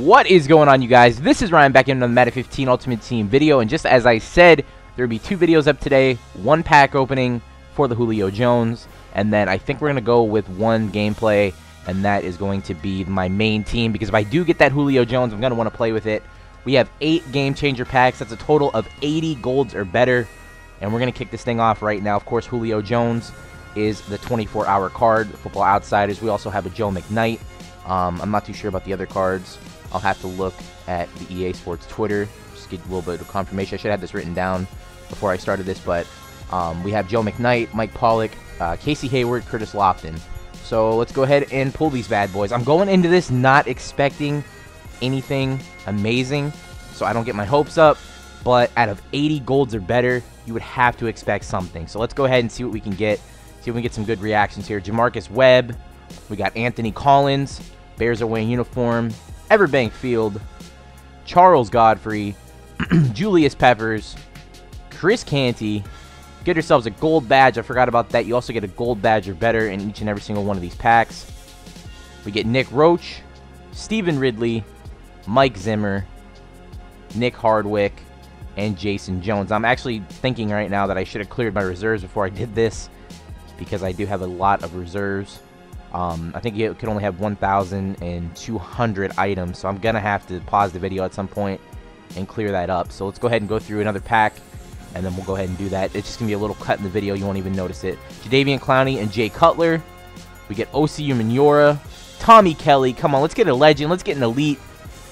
What is going on, you guys? This is Ryan back in another Madden 15 Ultimate Team video, and just as I said, there'll be two videos up today, one pack opening for the Julio Jones, and then I think we're going to go with one gameplay, and that is going to be my main team, because if I do get that Julio Jones, I'm going to want to play with it. We have 8 Game Changer packs. That's a total of 80 golds or better, and we're going to kick this thing off right now. Of course, Julio Jones is the 24-hour card, Football Outsiders. We also have a Joe McKnight. I'm not too sure about the other cards. I'll have to look at the EA Sports Twitter, just get a little bit of confirmation. I should have this written down before I started this, but we have Joe McKnight, Mike Pollock, Casey Hayward, Curtis Lofton. So let's go ahead and pull these bad boys. I'm going into this not expecting anything amazing, so I don't get my hopes up, but out of 80 golds or better, you would have to expect something. So let's go ahead and see what we can get, see if we can get some good reactions here. Jamarcus Webb, we got Anthony Collins, Bears away uniform, Everbank Field, Charles Godfrey, Julius Peppers, Chris Canty. Get yourselves a gold badge. I forgot about that. You also get a gold badge or better in each and every single one of these packs. We get Nick Roach, Steven Ridley, Mike Zimmer, Nick Hardwick, and Jason Jones. I'm actually thinking right now that I should have cleared my reserves before I did this, because I do have a lot of reserves. I think you can only have 1,200 items, so I'm going to have to pause the video at some point and clear that up. So let's go ahead and go through another pack, and then we'll go ahead and do that. It's just going to be a little cut in the video. You won't even notice it. Jadavian Clowney and Jay Cutler. We get Osi Umenyiora, Tommy Kelly. Come on, let's get a legend. Let's get an elite.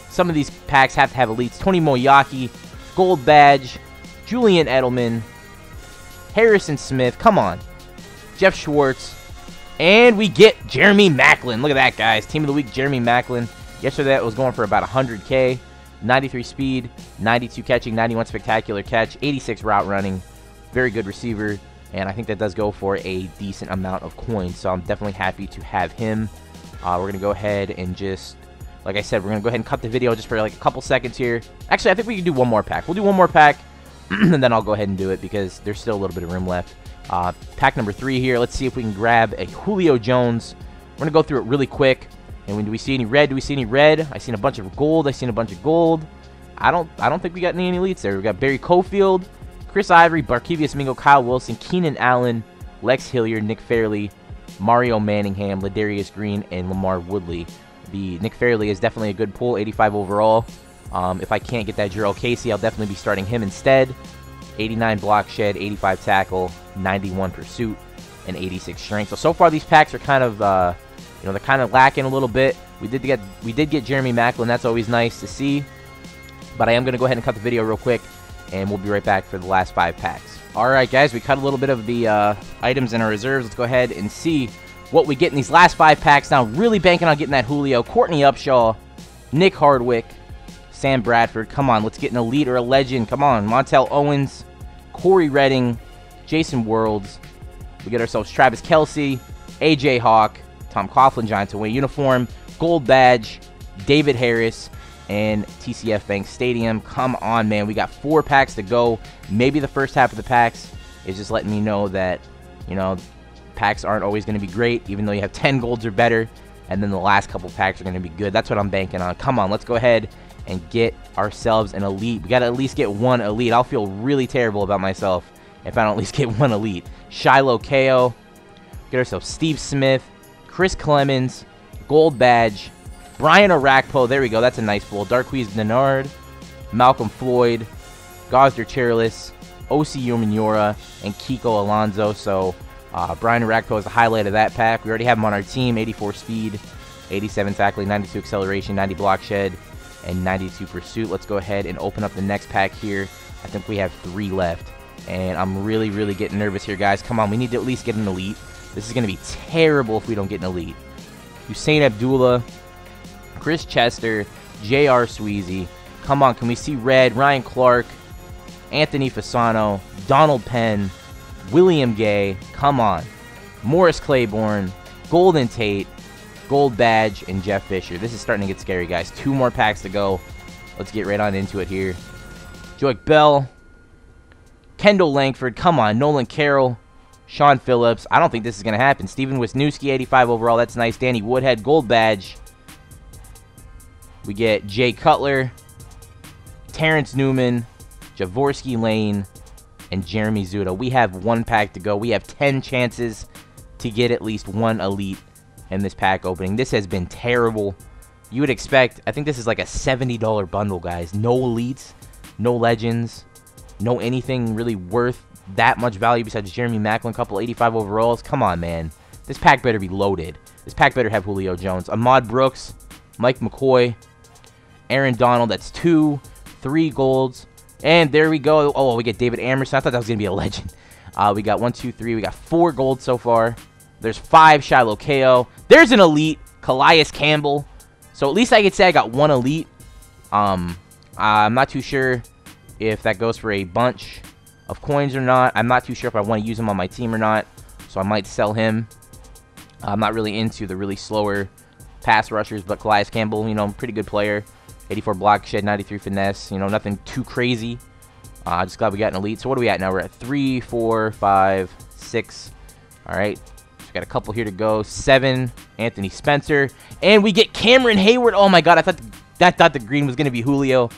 Some of these packs have to have elites. Tony Moyaki, gold badge, Julian Edelman, Harrison Smith. Come on. Jeff Schwartz. And we get Jeremy Maclin. Look at that, guys. Team of the Week, Jeremy Maclin. Yesterday, that was going for about 100K. 93 speed, 92 catching, 91 spectacular catch, 86 route running. Very good receiver. And I think that does go for a decent amount of coins. So I'm definitely happy to have him. We're going to go ahead and just, like I said, we're going to go ahead and cut the video just for like a couple seconds here. Actually, I think we can do one more pack. We'll do one more pack, and then I'll go ahead and do it because there's still a little bit of room left. Pack number 3 here. Let's see if we can grab a Julio Jones. We're going to go through it really quick. And when do we see any red? Do we see any red? I seen a bunch of gold. I seen a bunch of gold. I don't think we got any elites there. We got Barry Cofield, Chris Ivory, Barkevious Mingo, Kyle Wilson, Keenan Allen, Lex Hilliard, Nick Fairley, Mario Manningham, Ladarius Green, and Lamar Woodley. The Nick Fairley is definitely a good pull, 85 overall. If I can't get that Jarrell Casey, I'll definitely be starting him instead. 89 block shed, 85 tackle, 91 pursuit, and 86 strength. So far these packs are kind of, you know, they're kind of lacking a little bit. We did get Jeremy Maclin. That's always nice to see. But I am going to go ahead and cut the video real quick, and we'll be right back for the last 5 packs. All right, guys, we cut a little bit of the items in our reserves. Let's go ahead and see what we get in these last 5 packs. Now, really banking on getting that Julio, Courtney Upshaw, Nick Hardwick, Sam Bradford. Come on, let's get an elite or a legend. Come on, Montel Owens, Corey Redding, Jason Worlds. We get ourselves Travis Kelsey, AJ Hawk, Tom Coughlin, Giants away uniform, gold badge, David Harris, and TCF Bank Stadium. Come on, man, we got 4 packs to go. Maybe the first half of the packs is just letting me know that, you know, packs aren't always going to be great, even though you have 10 golds or better. And then the last couple packs are going to be good. That's what I'm banking on. Come on, let's go ahead and get ourselves an elite. We got to at least get one elite. I'll feel really terrible about myself if I don't at least get one elite. Shiloh KO. Get ourselves Steve Smith, Chris Clemens, gold badge, Brian Arakpo. There we go. That's a nice pull. Darquise Denard, Malcolm Floyd, Gosder Chirilis, Osi Umenyiora, and Kiko Alonso. So Brian Arakpo is the highlight of that pack. We already have him on our team. 84 speed, 87 tackling, 92 acceleration, 90 block shed, and 92 pursuit. Let's go ahead and open up the next pack here. I think we have 3 left, and I'm really getting nervous here, guys. Come on, we need to at least get an elite. This is going to be terrible if we don't get an elite. Hussein Abdullah, Chris Chester, J.R. Sweezy. Come on, can we see red? Ryan Clark, Anthony Fasano, Donald Penn, William Gay. Come on. Morris Claiborne, Golden Tate, gold badge, and Jeff Fisher. This is starting to get scary, guys. 2 more packs to go. Let's get right on into it here. Joic Bell, Kendall Langford, come on. Nolan Carroll, Sean Phillips. I don't think this is going to happen. Steven Wisniewski, 85 overall. That's nice. Danny Woodhead, gold badge. We get Jay Cutler, Terrence Newman, Javorski Lane, and Jeremy Zuda. We have one pack to go. We have 10 chances to get at least one elite in this pack opening. This has been terrible. You would expect, I think this is like a $70 bundle, guys. No elites, no legends, no anything really worth that much value besides Jeremy Maclin, couple 85 overalls. Come on, man. This pack better be loaded. This pack better have Julio Jones, Ahmad Brooks, Mike McCoy, Aaron Donald. That's 2, 3 golds. And there we go. Oh, we get David Amerson. I thought that was going to be a legend. We got 1, 2, 3. We got 4 golds so far. There's 5 Shiloh KO. There's an elite, Calais Campbell. So at least I could say I got one elite. I'm not too sure if that goes for a bunch of coins or not. I'm not too sure if I want to use him on my team or not. So I might sell him. I'm not really into the really slower pass rushers, but Calais Campbell, you know, pretty good player. 84 block shed, 93 finesse. You know, nothing too crazy. Just glad we got an elite. So what are we at now? We're at 3, 4, 5, 6. All right. We got a couple here to go. 7, Anthony Spencer. And we get Cameron Hayward. Oh, my God. I thought the green was going to be Julio.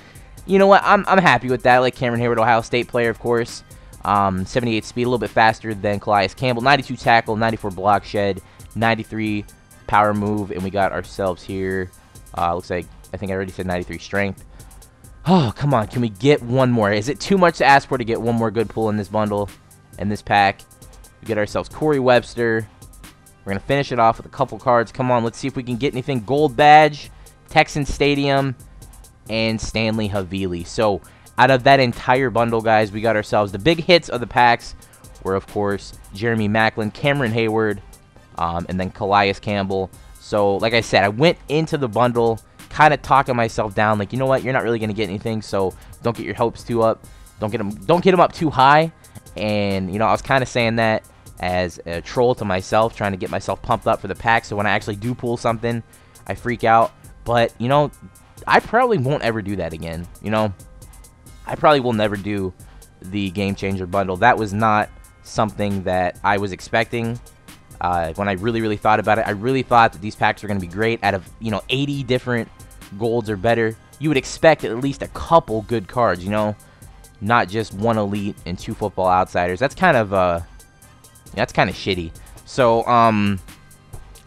You know what? I'm happy with that. I like Cameron Hayward, Ohio State player, of course. 78 speed, a little bit faster than Calais Campbell. 92 tackle, 94 block shed, 93 power move. And we got ourselves here. Looks like, I think I already said 93 strength. Oh, come on. Can we get one more? Is it too much to ask for to get one more good pull in this bundle, in this pack? We get ourselves Corey Webster. We're going to finish it off with a couple cards. Come on, let's see if we can get anything. Gold Badge, Texan Stadium, and Stanley Havili. So, out of that entire bundle, guys, we got ourselves the big hits of the packs were, of course, Jeremy Maclin, Cameron Hayward, and then Calais Campbell. So, like I said, I went into the bundle kind of talking myself down. Like, you know what? You're not really going to get anything, so don't get your hopes too up. Don't get them up too high. And, you know, I was kind of saying that as a troll to myself, trying to get myself pumped up for the pack, so when I actually do pull something, I freak out. But, you know, I probably won't ever do that again. You know, I probably will never do the Game Changer bundle. That was not something that I was expecting. When I really thought about it, I really thought that these packs were going to be great. Out of, you know, 80 different golds or better, you would expect at least a couple good cards, you know, not just one elite and 2 football outsiders. That's kind of shitty. So,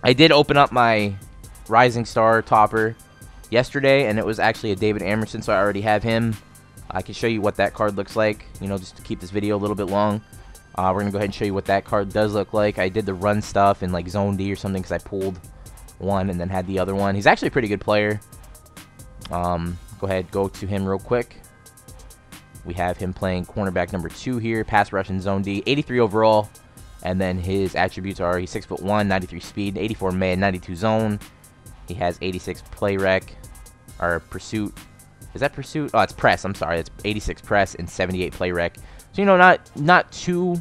I did open up my Rising Star topper yesterday, and it was actually a David Amerson, so I already have him. I can show you what that card looks like, you know, just to keep this video a little bit long. We're going to go ahead and show you what that card does look like. I did the run stuff in, like, Zone D or something because I pulled one and then had the other one. He's actually a pretty good player. Go ahead, go to him real quick. We have him playing cornerback number 2 here, pass rush in Zone D, 83 overall. And then his attributes are he's 6'1", 93 speed, 84 man, 92 zone. He has 86 play rec, or pursuit. Is that pursuit? Oh, it's press. I'm sorry. It's 86 press and 78 play rec. So, you know, not too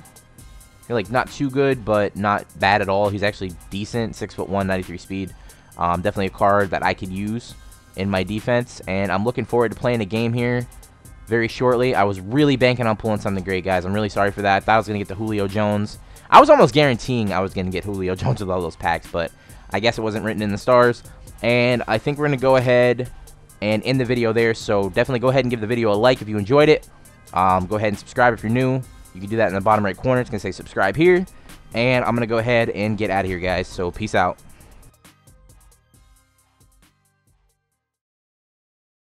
good, but not bad at all. He's actually decent, 6'1", 93 speed. Definitely a card that I could use in my defense, and I'm looking forward to playing a game here very shortly. I was really banking on pulling something great, guys. I'm really sorry for that. I thought I was going to get the Julio Jones. I was almost guaranteeing I was going to get Julio Jones with all those packs, but I guess it wasn't written in the stars. And I think we're going to go ahead and end the video there. So definitely go ahead and give the video a like if you enjoyed it. Go ahead and subscribe if you're new. You can do that in the bottom right corner. It's going to say subscribe here. And I'm going to go ahead and get out of here, guys. So peace out.